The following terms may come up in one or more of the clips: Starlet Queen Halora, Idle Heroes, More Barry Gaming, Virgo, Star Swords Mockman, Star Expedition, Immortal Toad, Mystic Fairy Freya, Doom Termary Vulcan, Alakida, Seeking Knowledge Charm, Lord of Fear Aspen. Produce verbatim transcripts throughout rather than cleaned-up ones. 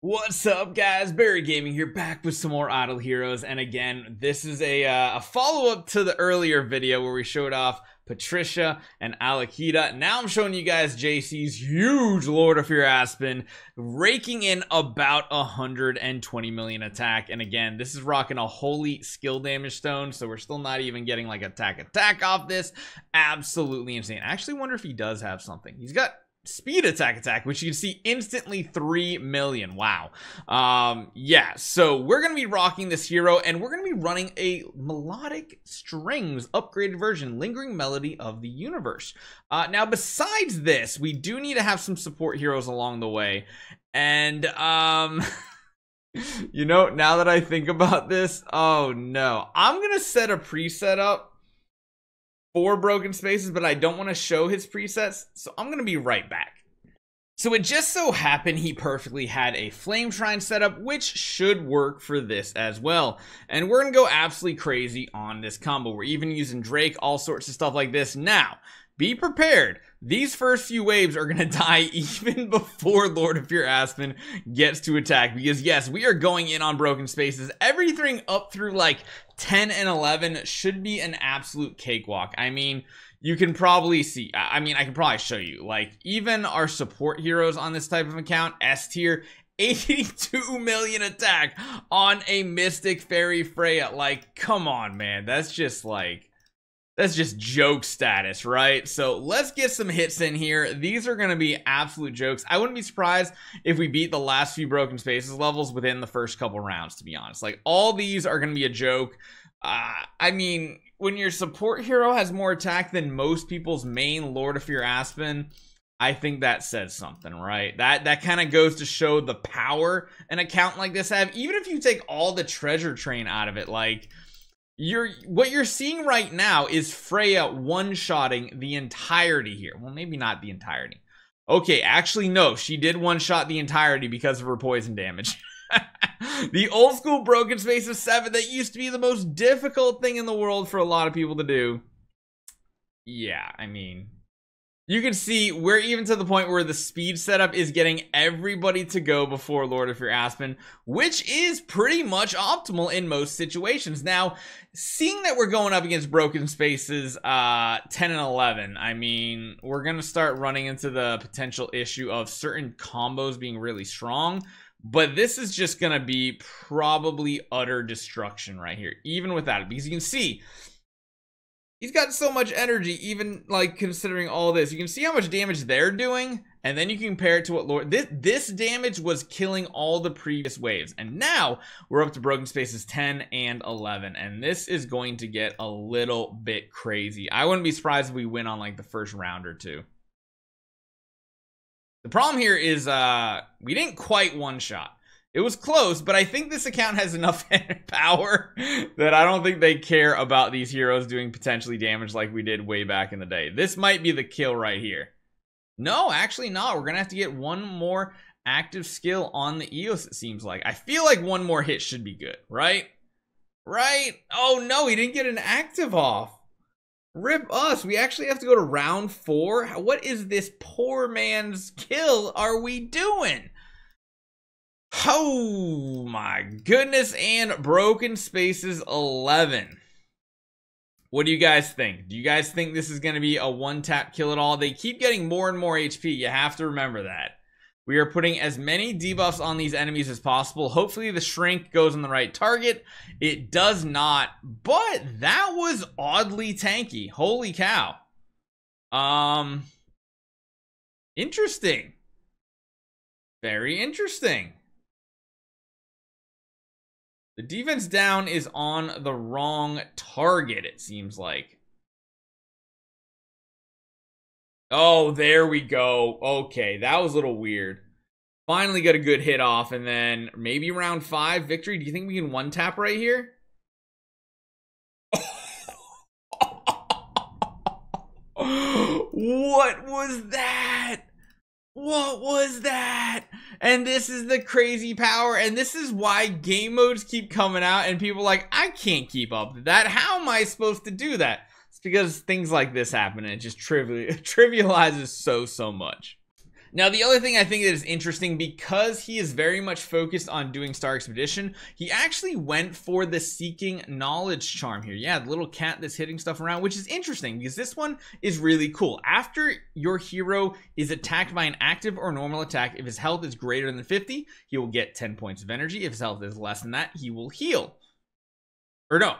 What's up, guys? Barry Gaming here, back with some more Idle Heroes, and again, this is a, uh, a follow-up to the earlier video where we showed off Patricia and Alakida. Now I'm showing you guys J C's huge Lord of Fear Aspen, raking in about one hundred twenty million attack. And again, this is rocking a holy skill damage stone, so we're still not even getting like attack attack off this. Absolutely insane. I actually wonder if he does have something. He's got speed attack attack, which you can see instantly three million. Wow. Um yeah, so we're gonna be rocking this hero, and we're gonna be running a melodic strings upgraded version, Lingering Melody of the Universe. Uh now, besides this, we do need to have some support heroes along the way, and um you know, now that I think about this, oh no, I'm gonna set a preset up four broken spaces, but I don't want to show his presets, so I'm gonna be right back. So it just so happened he perfectly had a flame shrine setup, which should work for this as well, and we're gonna go absolutely crazy on this combo. We're even using Drake, all sorts of stuff like this. Now be prepared, these first few waves are gonna die even before Lord of Fear Aspen gets to attack, because yes, we are going in on broken spaces. Everything up through like ten and eleven should be an absolute cakewalk. I mean, you can probably see, I mean, I can probably show you, like, even our support heroes on this type of account, S tier, eighty-two million attack on a Mystic Fairy Freya. Like, come on, man. That's just like, that's just joke status, right? So let's get some hits in here. These are going to be absolute jokes. I wouldn't be surprised if we beat the last few broken spaces levels within the first couple rounds, to be honest. Like, all these are going to be a joke. Uh, I mean, when your support hero has more attack than most people's main Lord of Fear Aspen, I think that says something, right? That that kind of goes to show the power an account like this have. Even if you take all the treasure train out of it, like, You're, what you're seeing right now is Freya one-shotting the entirety here. Well, maybe not the entirety. Okay, actually, no. She did one-shot the entirety because of her poison damage. The old-school broken space of seven that used to be the most difficult thing in the world for a lot of people to do. Yeah, I mean, you can see we're even to the point where the speed setup is getting everybody to go before Lord of Fear Aspen, which is pretty much optimal in most situations. Now, seeing that we're going up against broken spaces uh, ten and eleven, I mean, we're going to start running into the potential issue of certain combos being really strong. But this is just going to be probably utter destruction right here, even without it, because you can see he's got so much energy, even like considering all this. You can see how much damage they're doing, and then you can compare it to what Lord... This, this damage was killing all the previous waves, and now we're up to broken spaces ten and eleven, and this is going to get a little bit crazy. I wouldn't be surprised if we win on like the first round or two. The problem here is uh, we didn't quite one-shot. It was close, but I think this account has enough power that I don't think they care about these heroes doing potentially damage like we did way back in the day. This might be the kill right here. No, actually not. We're going to have to get one more active skill on the Eos, it seems like. I feel like one more hit should be good, right? Right? Oh, no, he didn't get an active off. Rip us. We actually have to go to round four. What is this poor man's kill are we doing? Oh my goodness, and broken spaces eleven. What do you guys think? Do you guys think this is going to be a one-tap kill at all? They keep getting more and more H P. You have to remember that. We are putting as many debuffs on these enemies as possible. Hopefully the shrink goes on the right target. It does not, but that was oddly tanky. Holy cow. Um, interesting. Very interesting. The defense down is on the wrong target, it seems like. Oh, there we go. Okay, that was a little weird. Finally got a good hit off, and then maybe round five victory. Do you think we can one-tap right here? What was that? What was that? And this is the crazy power, and this is why game modes keep coming out and people are like, I can't keep up with that. How am I supposed to do that? It's because things like this happen, and it just trivializes so so much. Now, the other thing I think that is interesting, because he is very much focused on doing Star Expedition, he actually went for the Seeking Knowledge Charm here. Yeah, the little cat that's hitting stuff around, which is interesting because this one is really cool. After your hero is attacked by an active or normal attack, if his health is greater than fifty, he will get ten points of energy. If his health is less than that, he will heal. Or no.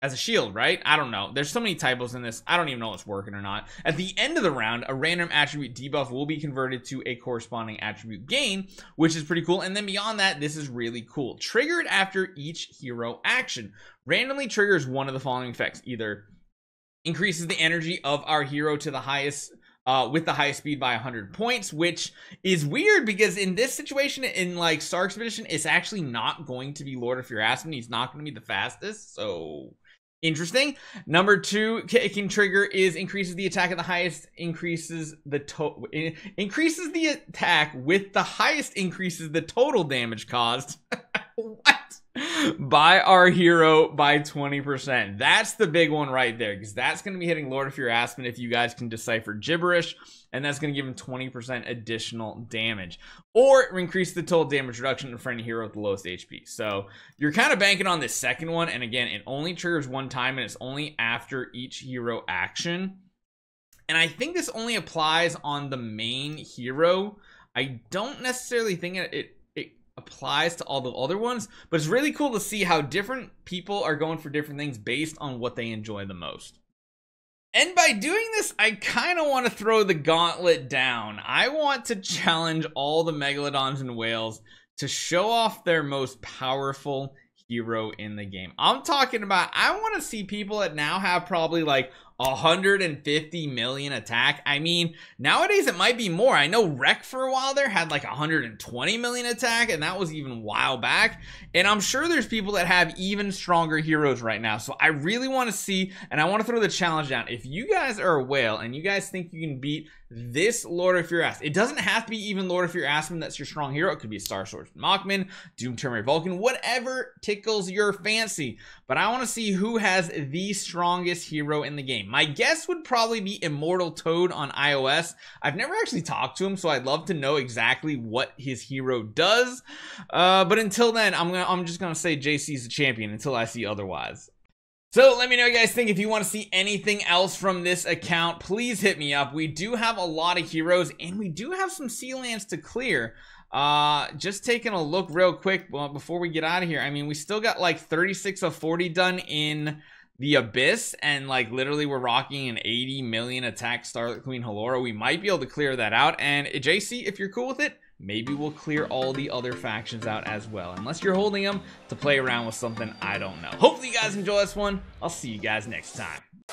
As a shield, right? I don't know. There's so many typos in this. I don't even know if it's working or not. At the end of the round, a random attribute debuff will be converted to a corresponding attribute gain, which is pretty cool. And then beyond that, this is really cool. Triggered after each hero action. Randomly triggers one of the following effects. Either increases the energy of our hero to the highest... Uh, with the highest speed by one hundred points, which is weird because in this situation, in like Star Expedition, it's actually not going to be Lord of Fear Aspen. He's not going to be the fastest, so interesting. Number two, it can trigger is increases the attack at the highest, increases the total, increases the attack with the highest, increases the total damage caused. What? By our hero by twenty percent. That's the big one right there, because that's going to be hitting Lord of Fear Aspen if you guys can decipher gibberish, and that's going to give him twenty percent additional damage, or increase the total damage reduction for any hero with the lowest H P. So you're kind of banking on this second one, and again, it only triggers one time, and it's only after each hero action. And I think this only applies on the main hero. I don't necessarily think it, it applies to all the other ones, but it's really cool to see how different people are going for different things based on what they enjoy the most. And by doing this, I kind of want to throw the gauntlet down. I want to challenge all the megalodons and whales to show off their most powerful hero in the game. I'm talking about, I want to see people that now have probably like one hundred fifty million attack. I mean, nowadays it might be more. I know Wreck for a while there had like one hundred twenty million attack, and that was even a while back. And I'm sure there's people that have even stronger heroes right now. So I really want to see, and I want to throw the challenge down. If you guys are a whale and you guys think you can beat this Lord of Fear Aspen, it doesn't have to be even Lord of Fear Aspen that's your strong hero. It could be Star Swords Mockman, Doom Termary Vulcan, whatever tickles your fancy. But I want to see who has the strongest hero in the game. My guess would probably be Immortal Toad on iOS. I've never actually talked to him, so I'd love to know exactly what his hero does. Uh, but until then, I'm gonna I'm just gonna say J C's the champion until I see otherwise. So let me know what you guys think. If you want to see anything else from this account, please hit me up. We do have a lot of heroes, and we do have some sea lands to clear. Uh, just taking a look real quick before we get out of here. I mean, we still got like thirty-six of forty done in the Abyss, and like literally we're rocking an eighty million attack Starlet Queen Halora. We might be able to clear that out. And J C, if you're cool with it, maybe we'll clear all the other factions out as well. Unless you're holding them to play around with something, I don't know. Hopefully you guys enjoy this one. I'll see you guys next time.